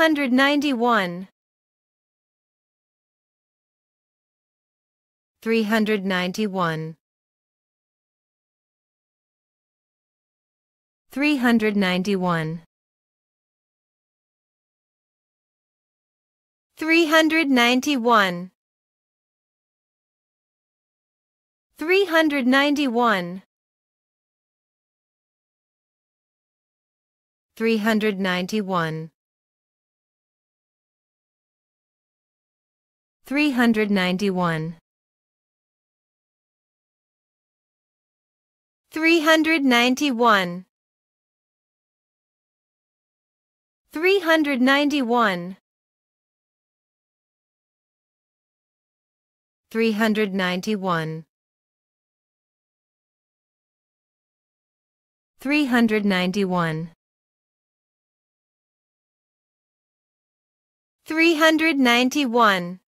391, 391, 391, 391, 391, 391, 391, 391, 391, 391, 391, 391,